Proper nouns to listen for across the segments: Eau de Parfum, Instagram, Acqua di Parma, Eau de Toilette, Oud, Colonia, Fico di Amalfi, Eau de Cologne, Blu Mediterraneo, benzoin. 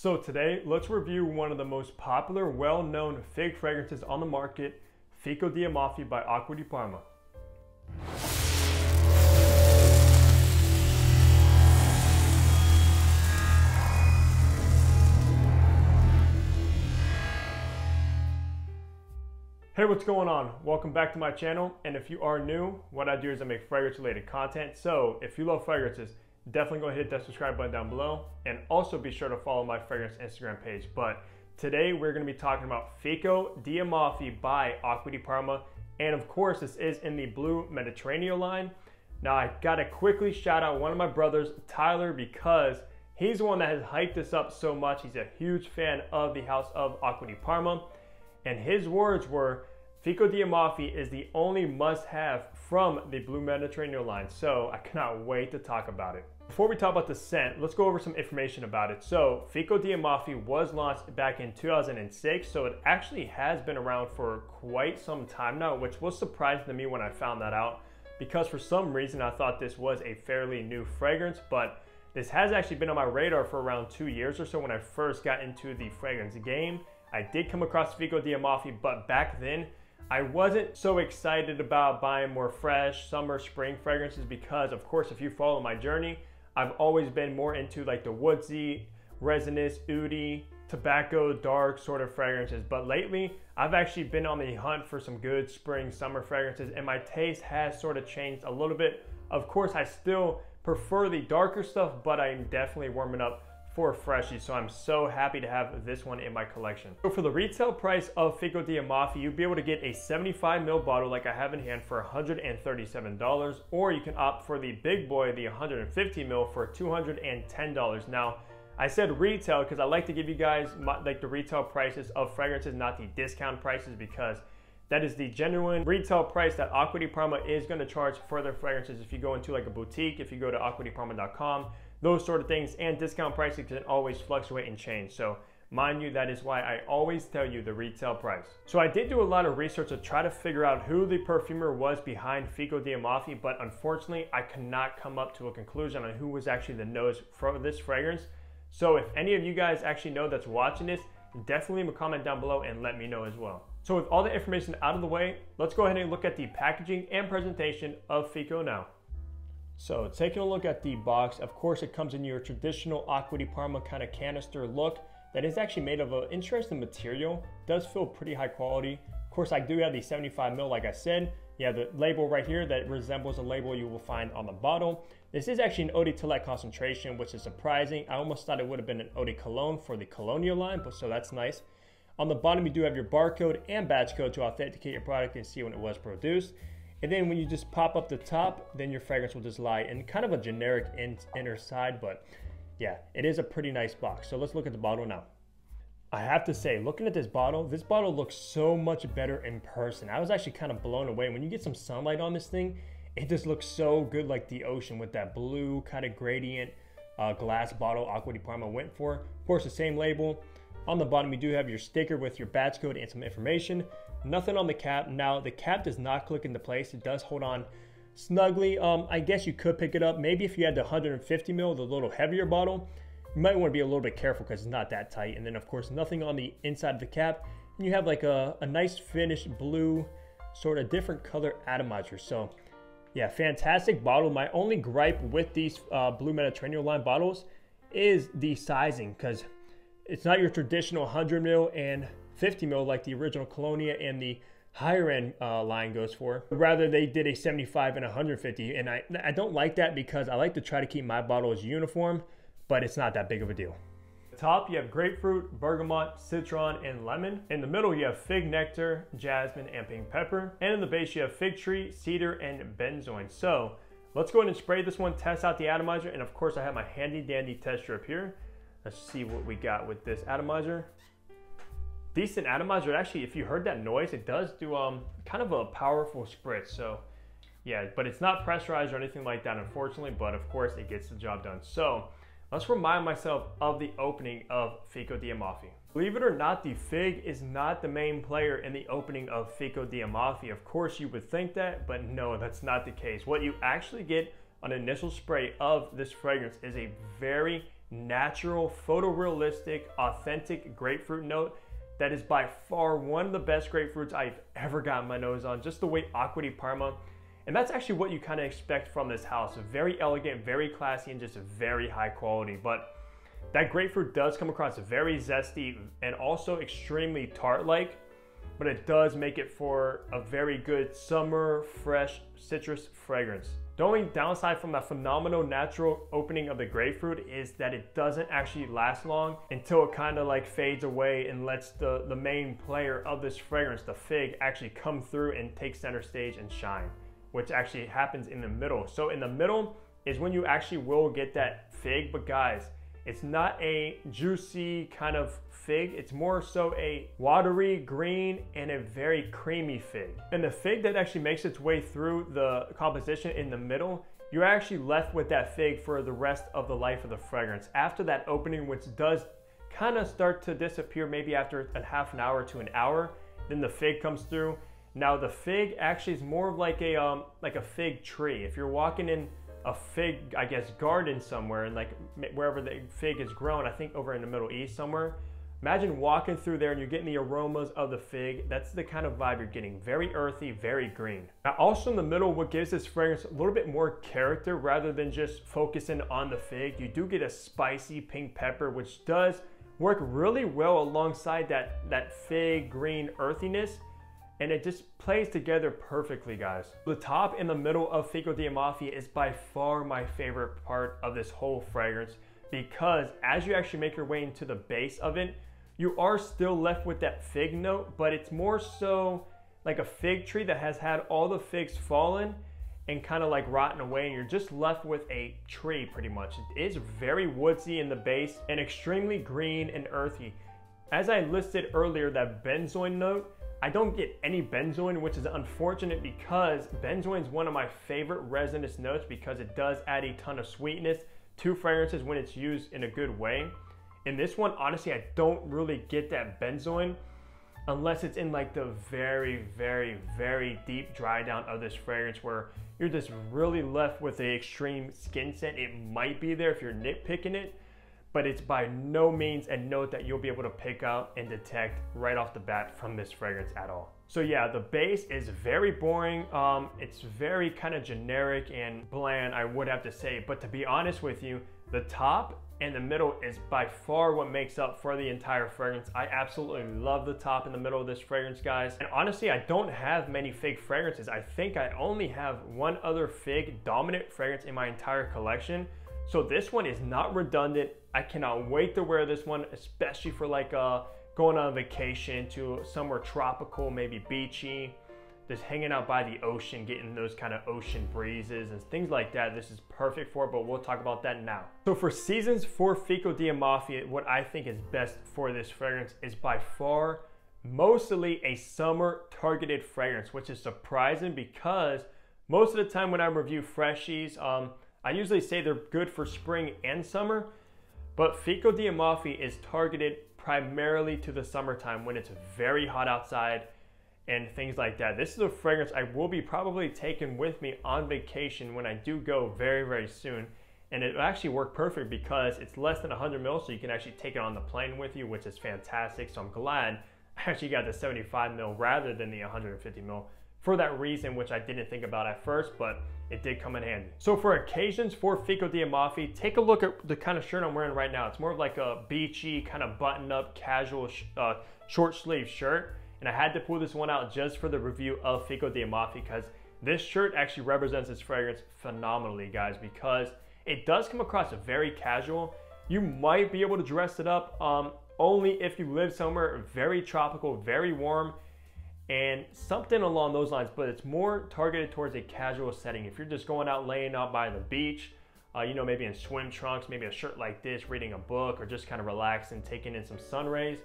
So today, let's review one of the most popular, well-known fig fragrances on the market, Fico di Amalfi by Acqua di Parma. Hey, what's going on? Welcome back to my channel. And if you are new, what I do is I make fragrance related content. So if you love fragrances, definitely go ahead and hit that subscribe button down below, and also be sure to follow my fragrance Instagram page. But today we're going to be talking about Fico di Amalfi by Acqua di Parma, and of course this is in the Blu Mediterraneo line. Now I gotta quickly shout out one of my brothers, Tyler, because he's the one that has hyped this up so much. He's a huge fan of the house of Acqua di Parma. And his words were, Fico di Amalfi is the only must-have from the Blu Mediterraneo line, so I cannot wait to talk about it. Before we talk about the scent, let's go over some information about it. So Fico di Amalfi was launched back in 2006, so it actually has been around for quite some time now, which was surprising to me when I found that out, because for some reason I thought this was a fairly new fragrance, but this has actually been on my radar for around 2 years or so. When I first got into the fragrance game, I did come across Fico di Amalfi, but back then I wasn't so excited about buying more fresh summer spring fragrances because, of course, if you follow my journey, I've always been more into like the woodsy, resinous, oudy, tobacco, dark sort of fragrances. But lately I've actually been on the hunt for some good spring summer fragrances, and my taste has sort of changed a little bit. Of course, I still prefer the darker stuff, but I'm definitely warming up for freshies, so I'm so happy to have this one in my collection. So for the retail price of Fico di Amalfi, you'll be able to get a 75ml bottle like I have in hand for $137, or you can opt for the big boy, the 150ml, for $210. Now, I said retail because I like to give you guys the retail prices of fragrances, not the discount prices, because that is the genuine retail price that Acqua di Parma is going to charge for their fragrances. If you go into like a boutique, if you go to acquadiparma.com, those sort of things, and discount pricing can always fluctuate and change. So mind you, that is why I always tell you the retail price. So I did do a lot of research to try to figure out who the perfumer was behind Fico di Amalfi, but unfortunately I could not come up to a conclusion on who was actually the nose for this fragrance. So if any of you guys actually know that's watching this, definitely leave a comment down below and let me know as well. So with all the information out of the way, let's go ahead and look at the packaging and presentation of Fico now. So taking a look at the box, of course it comes in your traditional Acqua di Parma kind of canister look that is actually made of an interesting material. It does feel pretty high quality. Of course I do have the 75ml like I said. Yeah, the label right here that resembles a label you will find on the bottle. This is actually an Eau de Toilette concentration, which is surprising. I almost thought it would have been an Eau de Cologne for the Colonia line, but so that's nice. On the bottom you do have your barcode and batch code to authenticate your product and see when it was produced. And then when you just pop up the top, then your fragrance will just lie in kind of a generic inner side, but yeah, it is a pretty nice box. So let's look at the bottle now. I have to say, looking at this bottle looks so much better in person. I was actually kind of blown away. When you get some sunlight on this thing, it just looks so good, like the ocean, with that blue kind of gradient glass bottle Acqua di Parma went for. Of course, the same label. On the bottom, you do have your sticker with your batch code and some information. Nothing on the cap. Now, the cap does not click into place. It does hold on snugly. I guess you could pick it up. Maybe if you had the 150ml, the little heavier bottle, you might want to be a little bit careful because it's not that tight. And then, of course, nothing on the inside of the cap. And you have like a nice finished blue, sort of different color atomizer. So, yeah, fantastic bottle. My only gripe with these Blu Mediterraneo line bottles is the sizing, because it's not your traditional 100ml and 50ml like the original Colonia and the higher end line goes for. Rather, they did a 75 and 150, and I don't like that because I like to try to keep my bottles uniform, but it's not that big of a deal. At the top, you have grapefruit, bergamot, citron, and lemon. In the middle, you have fig nectar, jasmine, and pink pepper. And in the base, you have fig tree, cedar, and benzoin. So let's go ahead and spray this one, test out the atomizer, and of course, I have my handy dandy test strip here. Let's see what we got with this atomizer. Decent atomizer. Actually, if you heard that noise, it does do kind of a powerful spritz. So yeah, but it's not pressurized or anything like that, unfortunately, but of course it gets the job done. So let's remind myself of the opening of Fico di Amalfi. Believe it or not, the fig is not the main player in the opening of Fico di Amalfi. Of course you would think that, but no, that's not the case. What you actually get on initial spray of this fragrance is a very natural, photorealistic, authentic grapefruit note that is by far one of the best grapefruits I've ever gotten my nose on, just the way Acqua di Parma. And that's actually what you kind of expect from this house. Very elegant, very classy, and just very high quality. But that grapefruit does come across very zesty and also extremely tart-like, but it does make it for a very good summer, fresh citrus fragrance. The only downside from that phenomenal natural opening of the grapefruit is that it doesn't actually last long until it kind of like fades away and lets the main player of this fragrance, the fig, actually come through and take center stage and shine, which actually happens in the middle. So in the middle is when you actually will get that fig, but guys, it's not a juicy kind of fig. It's more so a watery green and a very creamy fig. And the fig that actually makes its way through the composition in the middle, you're actually left with that fig for the rest of the life of the fragrance. After that opening, which does kind of start to disappear maybe after a half an hour to an hour, then the fig comes through. Now the fig actually is more of like a fig tree. If you're walking in a fig, I guess, garden somewhere, and like wherever the fig is grown, I think over in the Middle East somewhere, imagine walking through there and you're getting the aromas of the fig. That's the kind of vibe you're getting. Very earthy, very green. Now also in the middle, what gives this fragrance a little bit more character rather than just focusing on the fig, you do get a spicy pink pepper, which does work really well alongside that fig green earthiness. And it just plays together perfectly, guys. The top and the middle of Fico di Amalfi is by far my favorite part of this whole fragrance, because as you actually make your way into the base of it, you are still left with that fig note, but it's more so like a fig tree that has had all the figs fallen and kind of like rotten away, and you're just left with a tree pretty much. It is very woodsy in the base and extremely green and earthy. As I listed earlier, that benzoin note, I don't get any benzoin, which is unfortunate because benzoin is one of my favorite resinous notes because it does add a ton of sweetness to fragrances when it's used in a good way. In this one, honestly, I don't really get that benzoin unless it's in like the very, very, very deep dry down of this fragrance where you're just really left with the extreme skin scent. It might be there if you're nitpicking it, but it's by no means a note that you'll be able to pick out and detect right off the bat from this fragrance at all. So yeah, the base is very boring. It's very kind of generic and bland, I would have to say, but to be honest with you, the top and the middle is by far what makes up for the entire fragrance. I absolutely love the top and the middle of this fragrance, guys. And honestly, I don't have many fig fragrances. I think I only have one other fig dominant fragrance in my entire collection. So this one is not redundant. I cannot wait to wear this one, especially for like going on vacation to somewhere tropical, maybe beachy, just hanging out by the ocean, getting those kind of ocean breezes and things like that. This is perfect for, but we'll talk about that now. So for seasons for Fico di Amalfi, what I think is best for this fragrance is by far mostly a summer targeted fragrance, which is surprising because most of the time when I review freshies, I usually say they're good for spring and summer, but Fico di Amalfi is targeted primarily to the summertime when it's very hot outside and things like that. This is a fragrance I will be probably taking with me on vacation when I do go very, very soon. And it actually worked perfect because it's less than 100 mils, so you can actually take it on the plane with you, which is fantastic. So I'm glad I actually got the 75 mil rather than the 150 mil. For that reason, which I didn't think about at first, but it did come in handy. So for occasions for Fico di Amalfi, take a look at the kind of shirt I'm wearing right now. It's more of like a beachy, kind of button up, casual, short sleeve shirt. And I had to pull this one out just for the review of Fico di Amalfi because this shirt actually represents this fragrance phenomenally, guys, because it does come across very casual. You might be able to dress it up only if you live somewhere very tropical, very warm, and something along those lines, but it's more targeted towards a casual setting. If you're just going out, laying out by the beach, you know, maybe in swim trunks, maybe a shirt like this, reading a book, or just kind of relaxing, taking in some sun rays.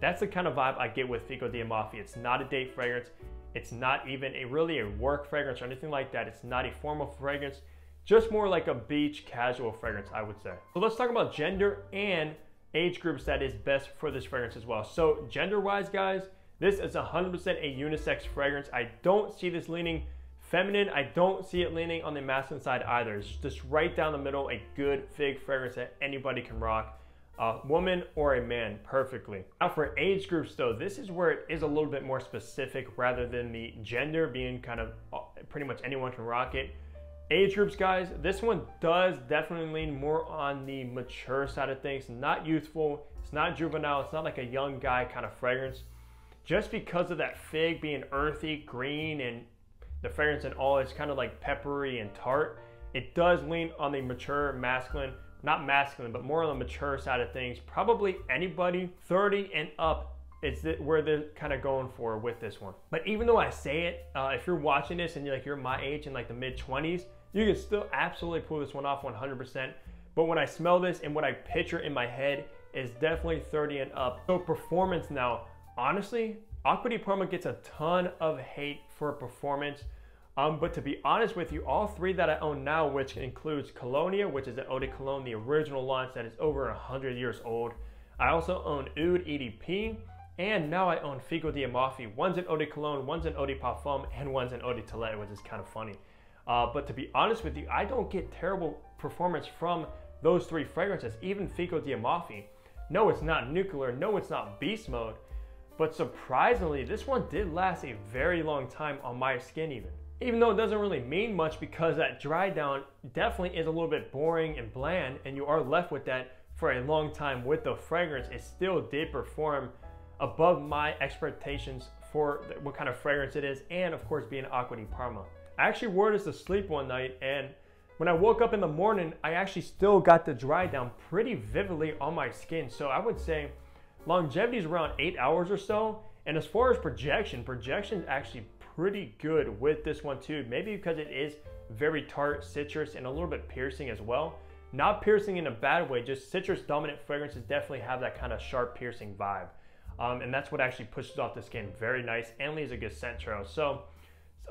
That's the kind of vibe I get with Fico di Amalfi. It's not a date fragrance. It's not even really a work fragrance or anything like that. It's not a formal fragrance, just more like a beach casual fragrance, I would say. So let's talk about gender and age groups that is best for this fragrance as well. So gender-wise, guys, this is 100% a unisex fragrance. I don't see this leaning Feminine, I don't see it leaning on the masculine side either. It's just right down the middle, a good fig fragrance that anybody can rock, a woman or a man, perfectly. Now for age groups though, this is where it is a little bit more specific rather than the gender being kind of pretty much anyone can rock it. Age groups, guys, this one does definitely lean more on the mature side of things. Not youthful, it's not juvenile, it's not like a young guy kind of fragrance. Just because of that fig being earthy, green, and the fragrance and all, it's kind of like peppery and tart. It does lean on the mature masculine, not masculine, but more on the mature side of things. Probably anybody 30 and up is where they're kind of going for with this one. But even though I say it, if you're watching this and you're my age in like the mid 20s, you can still absolutely pull this one off 100%. But when I smell this and what I picture in my head is definitely 30 and up. So performance now, honestly, Acqua di Parma gets a ton of hate for performance. But to be honest with you, all three that I own now, which includes Colonia, which is an Eau de Cologne, the original launch that is over 100 years old. I also own Oud EDP, and now I own Fico di Amalfi. One's an Eau de Cologne, one's an Eau de Parfum, and one's an Eau de Toilette, which is kind of funny. But to be honest with you, I don't get terrible performance from those three fragrances, even Fico di Amalfi. No, it's not nuclear. No, it's not beast mode. But surprisingly, this one did last a very long time on my skin even. Even though it doesn't really mean much because that dry down definitely is a little bit boring and bland, and you are left with that for a long time with the fragrance, it still did perform above my expectations for what kind of fragrance it is, and of course being Acqua di Parma. I actually wore this to sleep one night, and when I woke up in the morning, I actually still got the dry down pretty vividly on my skin. So I would say longevity is around 8 hours or so. And as far as projection is actually pretty good with this one too. Maybe because it is very tart, citrus, and a little bit piercing as well. Not piercing in a bad way, just citrus dominant fragrances definitely have that kind of sharp piercing vibe. And that's what actually pushes off the skin very nice and leaves a good scent trail. So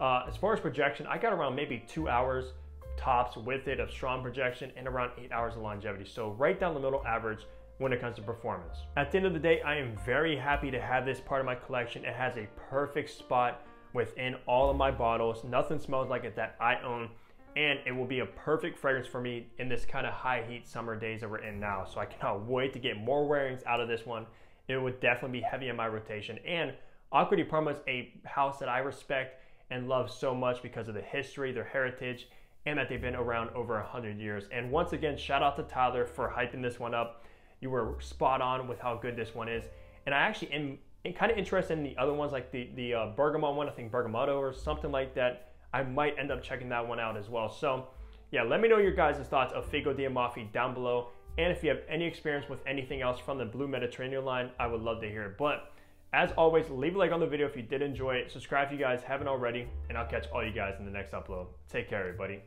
as far as projection, I got around maybe 2 hours tops with it of strong projection and around 8 hours of longevity. So right down the middle average when it comes to performance. At the end of the day, I am very happy to have this part of my collection. It has a perfect spot within all of my bottles. Nothing smells like it that I own, and it will be a perfect fragrance for me in this kind of high heat summer days that we're in now. So I cannot wait to get more wearings out of this one. It would definitely be heavy in my rotation, and Acqua di Parma is a house that I respect and love so much because of the history, their heritage, and that they've been around over 100 years. And once again, shout out to Tyler for hyping this one up. You were spot on with how good this one is. And I actually am kind of interested in the other ones, like the bergamot one, I think bergamotto or something like that. I might end up checking that one out as well. So yeah, let me know your guys' thoughts of Fico di Amalfi down below. And if you have any experience with anything else from the Blu Mediterraneo line, I would love to hear it. But as always, leave a like on the video if you did enjoy it. Subscribe if you guys haven't already, and I'll catch all you guys in the next upload. Take care, everybody.